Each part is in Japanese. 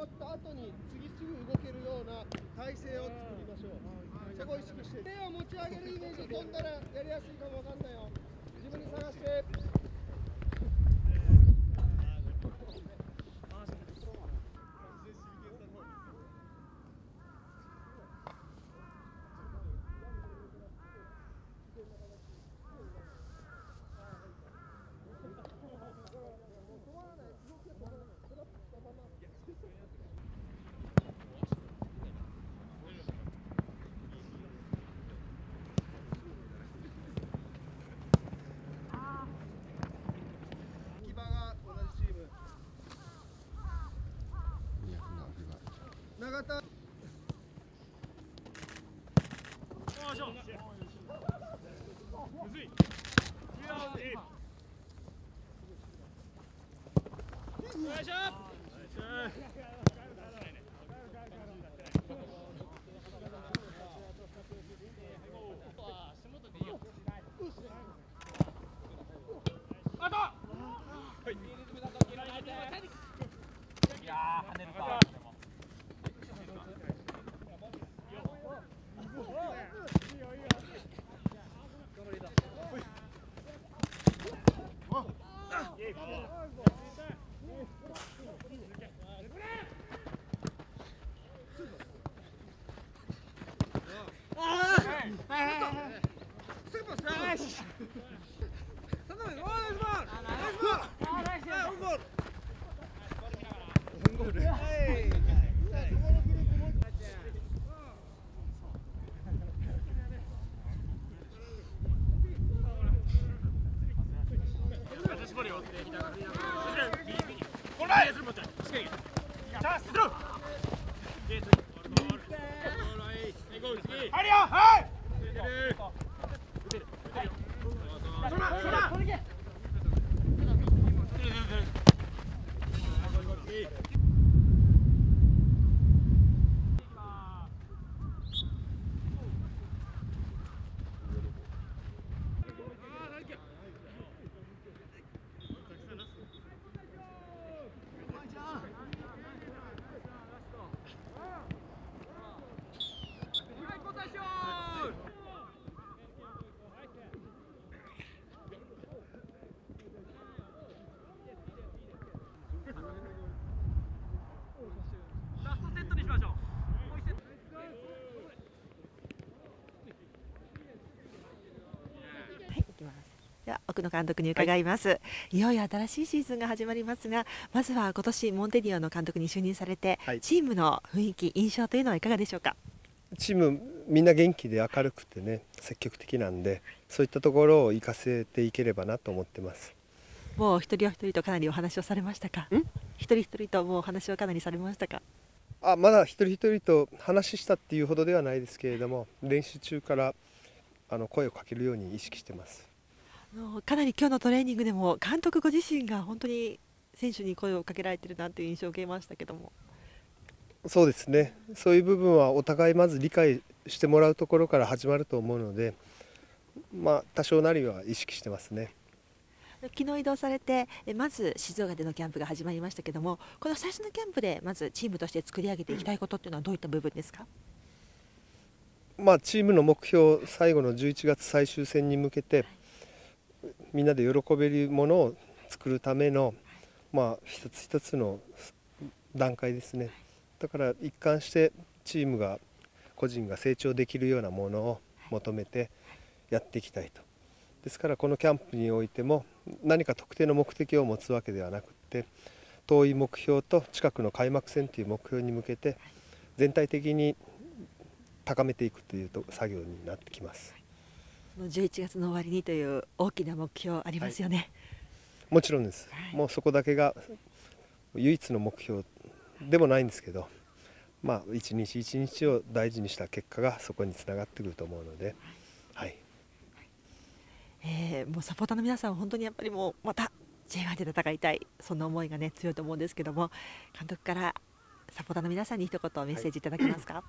終わった後に次すぐ動けるような体勢を作りましょう。そこを意識して、手を持ち上げるイメージ。飛んだらやりやすいかもわかんないよ。自分に探して。永田。いやー跳ねるか。奥野監督に伺います、はい、いよいよ新しいシーズンが始まりますが、まずは今年モンテディオの監督に就任されて、はい、チームの雰囲気、印象というのはいかがでしょうか。チームみんな元気で明るくてね、積極的なんで、そういったところを生かせていければなと思ってます。もう一人お一人とかなりお話をされましたか。一人一人ともうお話をかなりされましたか。あ、まだ一人一人と話したっていうほどではないですけれども、練習中から声をかけるように意識してます。かなり今日のトレーニングでも監督ご自身が本当に選手に声をかけられているなという印象を受けましたけども。そうですね、そういう部分はお互いまず理解してもらうところから始まると思うので、まあ、多少なりは意識してますね。昨日移動されて、まず静岡でのキャンプが始まりましたけども、この最初のキャンプでまずチームとして作り上げていきたいことというのはどういった部分ですか。まあ、チームの目標、最後の11月最終戦に向けて、はい、みんなで喜べるものを作るための、まあ、一つ一つの段階ですね。だから一貫してチームが、個人が成長できるようなものを求めてやっていきたいと。ですからこのキャンプにおいても何か特定の目的を持つわけではなくて、遠い目標と近くの開幕戦という目標に向けて全体的に高めていくという作業になってきます。11月の終わりにという大きな目標ありますよね。はい、もちろんです、はい、もうそこだけが唯一の目標でもないんですけど、まあ、一日一日を大事にした結果がそこにつながってくると思うので、はいはい、もうサポーターの皆さんは本当にやっぱりもうまた J1 で戦いたい、そんな思いが、ね、強いと思うんですけども、監督からサポーターの皆さんに一言メッセージいただけますか。は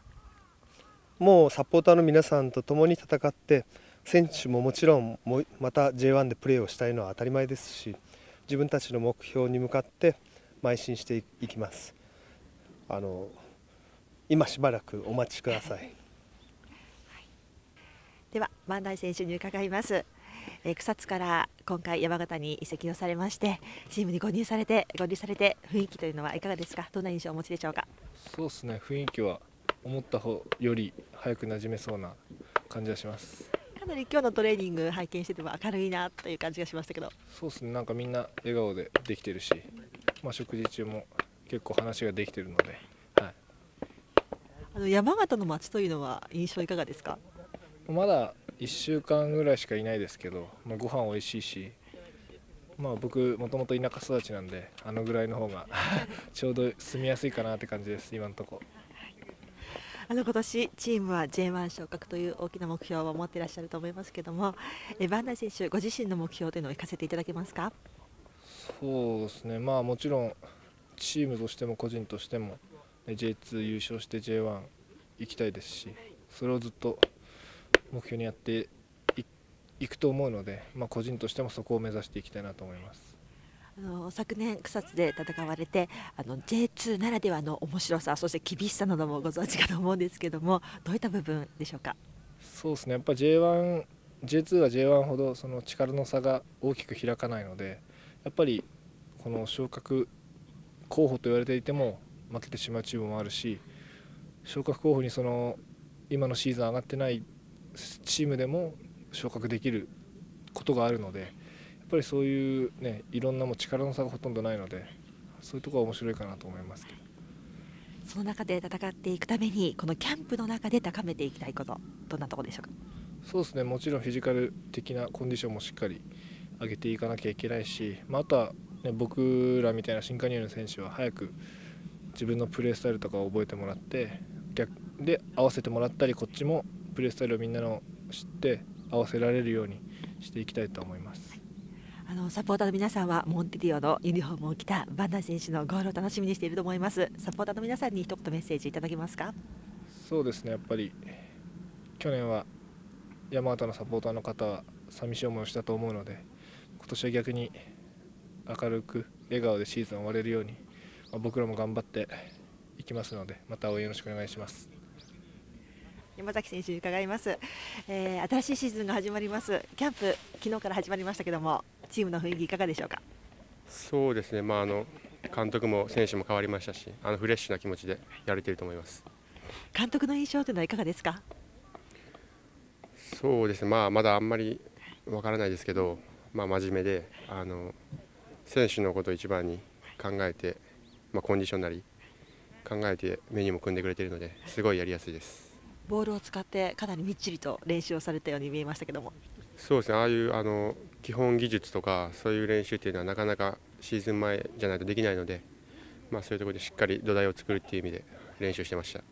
い、もうサポーターの皆さんと共に戦って、選手ももちろんまた J1 でプレーをしたいのは当たり前ですし、自分たちの目標に向かって邁進していきます。今しばらくお待ちください。はい、では万来選手に伺います。草津から今回山形に移籍をされましてチームに合流されて雰囲気というのはいかがですか。どんな印象をお持ちでしょうか。そうですね、雰囲気は思った方より早く馴染めそうな感じがします。かなり今日のトレーニング拝見してても明るいなという感じがしましたけど。そうですね、なんかみんな笑顔でできてるし、食事中も結構話ができてるので、はい、山形の街というのは印象いかがですか。まだ1週間ぐらいしかいないですけど、ご飯美味しいし、僕もともと田舎育ちなんでぐらいの方がちょうど住みやすいかなって感じです、今のとこ。今年チームは J1 昇格という大きな目標を持っていらっしゃると思いますけども、万来選手ご自身の目標というのを聞かせていただけますか。そうですね、もちろんチームとしても個人としても J2 優勝して J1 行きたいですし、それをずっと目標にやっていくと思うので、個人としてもそこを目指していきたいなと思います。昨年草津で戦われてJ2 ならではの面白さ、そして厳しさなどもご存知かと思うんですけども、どういった部分でしょうか。そうですね、やっぱ J2 は J1 ほどその力の差が大きく開かないので、やっぱりこの昇格候補と言われていても負けてしまうチームもあるし、昇格候補にその今のシーズン上がってないチームでも昇格できることがあるので、やっぱりそういうね、いろんな力の差がほとんどないので、そういうところは面白いかなと思いますけど。その中で戦っていくために、このキャンプの中で高めていきたいこと、どんなところでしょうか。そうですね、もちろんフィジカル的なコンディションもしっかり上げていかなきゃいけないし、あとは、僕らみたいな新加入の選手は早く自分のプレースタイルとかを覚えてもらって、逆で合わせてもらったり、こっちもプレースタイルをみんなの知って合わせられるようにしていきたいと思います。サポーターの皆さんはモンテディオのユニフォームを着た万来選手のゴールを楽しみにしていると思います。サポーターの皆さんに一言メッセージいただけますか。そうですね、やっぱり去年は山形のサポーターの方は寂しい思いをしたと思うので、今年は逆に明るく笑顔でシーズンを終われるように、僕らも頑張っていきますので、また応援よろしくお願いします。山崎選手に伺います、新しいシーズンが始まります。キャンプ昨日から始まりましたけども、チームの雰囲気いかがでしょうか。そうですね、監督も選手も変わりましたし、フレッシュな気持ちでやれていると思います。監督の印象というのはいかがですか。そうですね、まだあんまりわからないですけど、真面目で選手のことを一番に考えて、コンディションなり考えてメニューも組んでくれているので、すごいやりやすいです。ボールを使ってかなりみっちりと練習をされたように見えましたけども。そうですね、ああいう基本技術とかそういう練習というのはなかなかシーズン前じゃないとできないので、そういうところでしっかり土台を作るという意味で練習してました。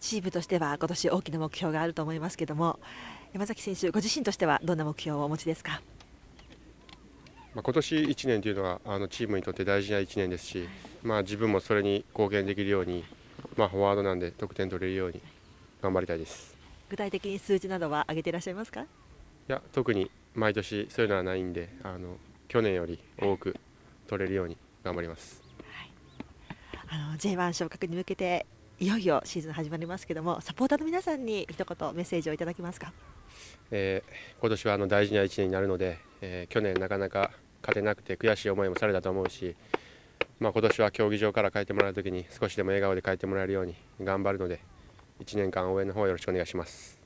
チームとしては今年大きな目標があると思いますけども、山崎選手ご自身としてはどんな目標をお持ちですか。今年1年というのはチームにとって大事な1年ですし、自分もそれに貢献できるように、フォワードなんで得点取れるように頑張りたいです。具体的に数字などは上げていらっしゃいますか。いや、特に毎年そういうのはないんで、去年より多く取れるように頑張ります。はい、J1 昇格に向けていよいよシーズン始まりますけども、サポーターの皆さんに一言メッセージをいただけますか。今年は大事な1年になるので、去年なかなか勝てなくて悔しい思いもされたと思うし、今年は競技場から帰ってもらうときに少しでも笑顔で帰ってもらえるように頑張るので、1年間応援の方よろしくお願いします。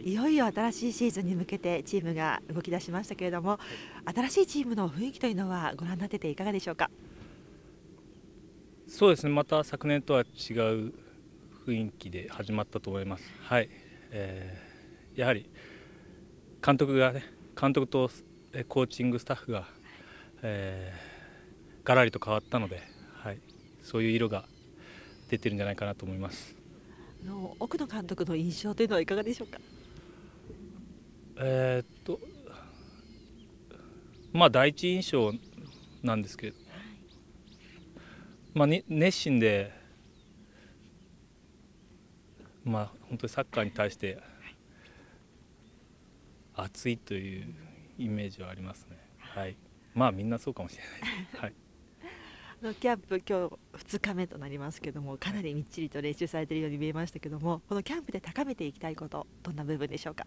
いよいよ新しいシーズンに向けてチームが動き出しましたけれども、新しいチームの雰囲気というのはご覧になってていかがでしょうか。そうですね、また昨年とは違う雰囲気で始まったと思います。はい、やはり監督とコーチングスタッフが、がらりと変わったので、はい、そういう色が出てるんじゃないかなと思います。奥野監督の印象というのはいかがでしょうか。第一印象なんですけど、熱心で、本当にサッカーに対して熱いというイメージはありますね。はい、みんなそうかもしれないです。はい。のキャンプ、今日2日目となりますけども、かなりみっちりと練習されているように見えましたけども、このキャンプで高めていきたいこと、どんな部分でしょうか。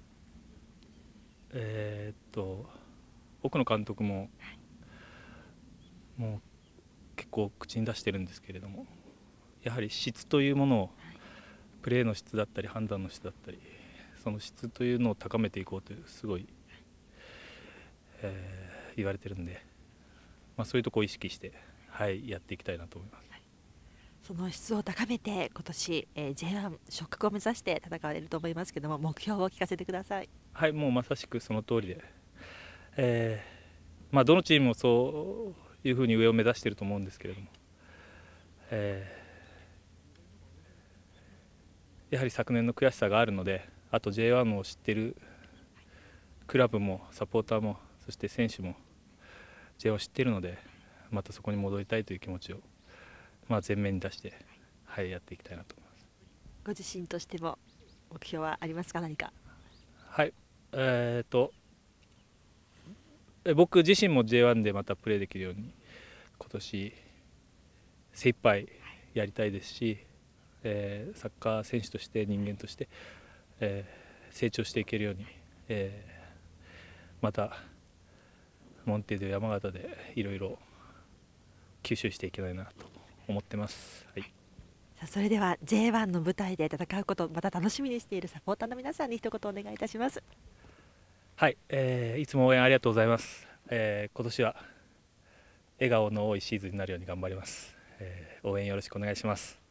奥野監督も、はい、もう結構口に出してるんですけれども、やはり質というものを、はい、プレーの質だったり判断の質だったり、その質というのを高めていこうというすごい、言われてるんで、そういうところを意識して、やっていきたいなと思います。その質を高めて今年、J1 昇格を目指して戦われると思いますけども、目標を聞かせてください。はい、もうまさしくその通りで、どのチームもそういうふうに上を目指していると思うんですけれども、やはり昨年の悔しさがあるので、あと J1 を知っているクラブもサポーターも、そして選手も J1 を知っているので、またそこに戻りたいという気持ちを前面に出して、やっていきたいなと思います。ご自身としても目標はありますか、何か。はい、僕自身も J1 でまたプレーできるように今年精一杯やりたいですし、サッカー選手として人間として、成長していけるように、またモンテデオ山形でいろいろ吸収していけないなと思ってます。はい、さあそれでは J1 の舞台で戦うことをまた楽しみにしているサポーターの皆さんに一言お願いいたします。はい、いつも応援ありがとうございます。今年は笑顔の多いシーズンになるように頑張ります。応援よろしくお願いします。